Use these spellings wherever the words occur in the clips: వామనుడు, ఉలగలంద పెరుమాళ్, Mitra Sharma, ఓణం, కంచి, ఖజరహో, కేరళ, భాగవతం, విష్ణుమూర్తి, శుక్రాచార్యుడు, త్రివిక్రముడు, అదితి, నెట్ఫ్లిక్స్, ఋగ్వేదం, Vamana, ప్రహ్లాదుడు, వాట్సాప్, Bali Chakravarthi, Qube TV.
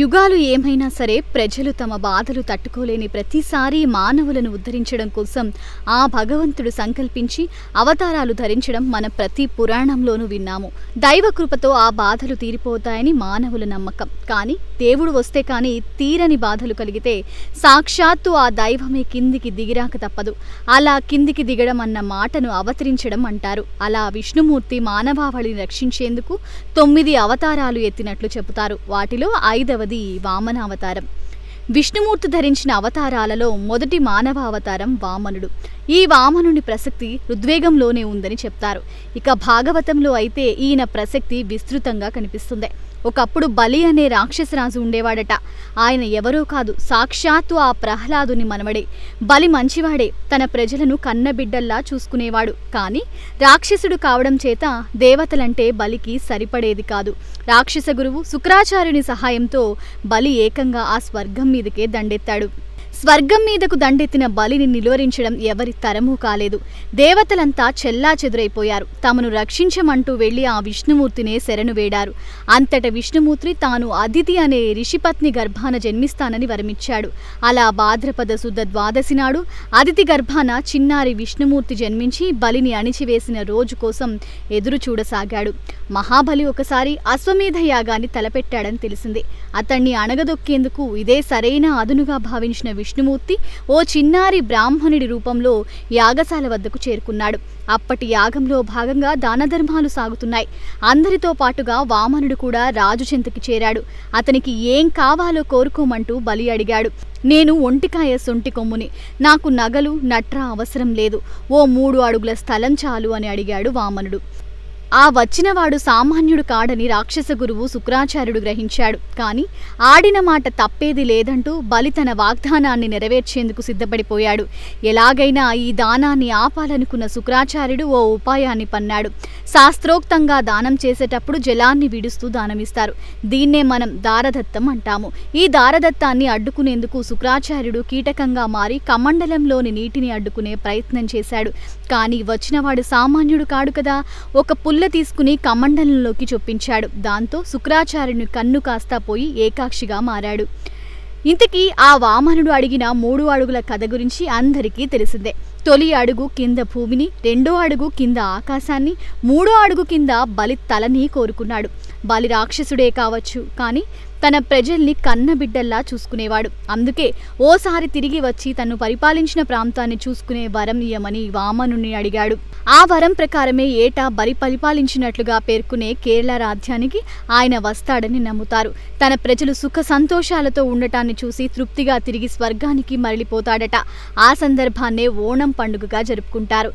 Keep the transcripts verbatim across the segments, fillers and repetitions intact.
యుగాలు ఏమైనా సరే ప్రజలు తమ బాధలు తట్టుకోలేని ప్రతిసారి మానవులను ఉద్ధరించడం కోసం ఆ భగవంతుడు సంకల్పించి అవతారాలు ధరించడం మన ప్రతి పురాణంలోనూ విన్నాము। దైవ కృపతో ఆ బాధలు తీరిపోతాయని మానవుల నమ్మకం। కానీ దేవుడు వస్తే కానీ తీరని బాధలు కలిగితే సాక్షాత్తు ఆ దైవమే కిందికి దిగిరాక తప్పదు। అలా కిందికి దిగడం అన్న మాటను అవతరించడం అంటారు। అలా విష్ణుమూర్తి మానవావళిని రక్షించేందుకు తొమ్మిది అవతారాలు ఎత్తినట్లు చెబుతారు। వాటిలో ఐదవ वामन अवतारम। विष्णुमूर्ति धरिंचिन अवतारालो मोदटी मानव अवतारम वामनुडु। ఈ వామనుని ప్రసక్తి ఋగ్వేదంలోనే ఉందని చెప్తారు। ఇక భాగవతంలో అయితే ఈయన ప్రసక్తి విస్తృతంగా కనిపిస్తుంది। ఒకప్పుడు బలి అనే రాక్షసరాజు ఉండేవాడట। ఆయన ఎవరో కాదు, సాక్షాత్తు ఆ ప్రహ్లాదుని మనవడే। బలి మంచివాడే, తన ప్రజలను కన్నబిడ్డల్లా చూసుకునేవాడు। కానీ రాక్షసుడు కావడం చేత దేవతలంటే బలికి సరిపడేది కాదు। రాక్షస గురువు శుక్రాచార్యుని సహాయంతో బలి ఏకంగా ఆ స్వర్గం మీదకే దండెత్తాడు। స్వర్గం మీదకు దండెత్తిన బలిని నిలువరించడం ఎవరి తరమూ కాలేదు। దేవతలంతా చెల్లా చెదురైపోయారు। తమను రక్షించమంటూ వెళ్ళి ఆ విష్ణుమూర్తినే శరణు వేడారు। అంతట విష్ణుమూర్తి తాను అదితి అనే రిషిపత్ని గర్భాన జన్మిస్తానని వరమిచ్చాడు। అలా భాద్రపద శుద్ధ ద్వాదశి నాడు అదితి గర్భాన చిన్నారి విష్ణుమూర్తి జన్మించి బలిని అణిచివేసిన రోజు కోసం ఎదురు చూడసాగాడు। మహాబలి ఒకసారి అశ్వమేధ యాగాన్ని తలపెట్టాడని తెలిసింది। అతన్ని అణగదొక్కేందుకు ఇదే సరైన అదునుగా భావించిన విష్ణుమూర్తి ఓ చిన్నారి బ్రాహ్మణుడి రూపంలో యాగశాల వద్దకు చేరుకున్నాడు। అప్పటి యాగంలో భాగంగా దానధర్మాలు సాగుతున్నాయి। అందరితో పాటుగా వామనుడు కూడా రాజు చెంతకి చేరాడు। అతనికి ఏం కావాలో కోరుకోమంటూ బలి అడిగాడు। నేను ఒంటికాయ సొంటి కొమ్ముని, నాకు నగలు నట్ర అవసరం లేదు, ఓ మూడు అడుగుల స్థలం చాలు అని అడిగాడు వామనుడు। ఆ వచ్చినవాడు సామాన్యుడు కాడని రాక్షస గురువు శుక్రాచార్యుడు గ్రహించాడు। కానీ ఆడిన మాట తప్పేది లేదంటూ బలి తన వాగ్దానాన్ని నెరవేర్చేందుకు సిద్ధపడిపోయాడు। ఎలాగైనా ఈ దానాన్ని ఆపాలనుకున్న శుక్రాచార్యుడు ఓ ఉపాయాన్ని పన్నాడు। శాస్త్రోక్తంగా దానం చేసేటప్పుడు జలాన్ని విడుస్తూ దానమిస్తారు, దీన్నే మనం దారదత్తం అంటాము। ఈ దారదత్తాన్ని అడ్డుకునేందుకు శుక్రాచార్యుడు కీటకంగా మారి కమండలంలోని నీటిని అడ్డుకునే ప్రయత్నం చేశాడు। కానీ వచ్చినవాడు సామాన్యుడు కాడు కదా, ఒక పుల్ల తీసుకుని కమండలంలోకి చొప్పించాడు। దాంతో శుక్రాచార్యుని కన్ను కాస్తా పోయి ఏకాక్షిగా మారాడు। ఇంతకీ ఆ వామనుడు అడిగిన మూడు అడుగుల కథ గురించి అందరికీ తెలిసిందే। తొలి అడుగు కింద భూమిని, రెండో అడుగు కింద ఆకాశాన్ని, మూడో అడుగు కింద బలి తలని కోరుకున్నాడు। బలి రాక్షసుడే కావచ్చు, కానీ తన ప్రజల్ని కన్నబిడ్డల్లా చూసుకునేవాడు। అందుకే ఓసారి తిరిగి వచ్చి తను పరిపాలించిన ప్రాంతాన్ని చూసుకునే వరం ఇయ్యమని వామనుని అడిగాడు। ఆ వరం ప్రకారమే ఏటా బలి పరిపాలించినట్లుగా పేర్కొనే కేరళ రాజ్యానికి ఆయన వస్తాడని నమ్ముతారు। తన ప్రజలు సుఖ సంతోషాలతో ఉండటాన్ని చూసి తృప్తిగా తిరిగి స్వర్గానికి మరలిపోతాడట। ఆ సందర్భాన్నే ఓణం పండుగగా జరుపుకుంటారు।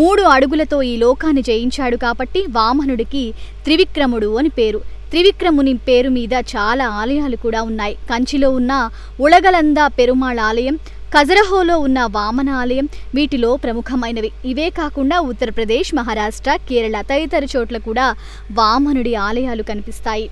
మూడు అడుగులతో ఈ లోకాన్ని జయించాడు కాబట్టి వామనుడికి త్రివిక్రముడు అని పేరు। త్రివిక్రముని పేరు మీద చాలా ఆలయాలు కూడా ఉన్నాయి। కంచిలో ఉన్న ఉలగలంద పెరుమాళ్ ఆలయం, ఖజరహోలో ఉన్న వామన ఆలయం వీటిలో ప్రముఖమైనవి। ఇవే కాకుండా ఉత్తరప్రదేశ్, మహారాష్ట్ర, కేరళ తదితర చోట్ల కూడా వామనుడి ఆలయాలు కనిపిస్తాయి।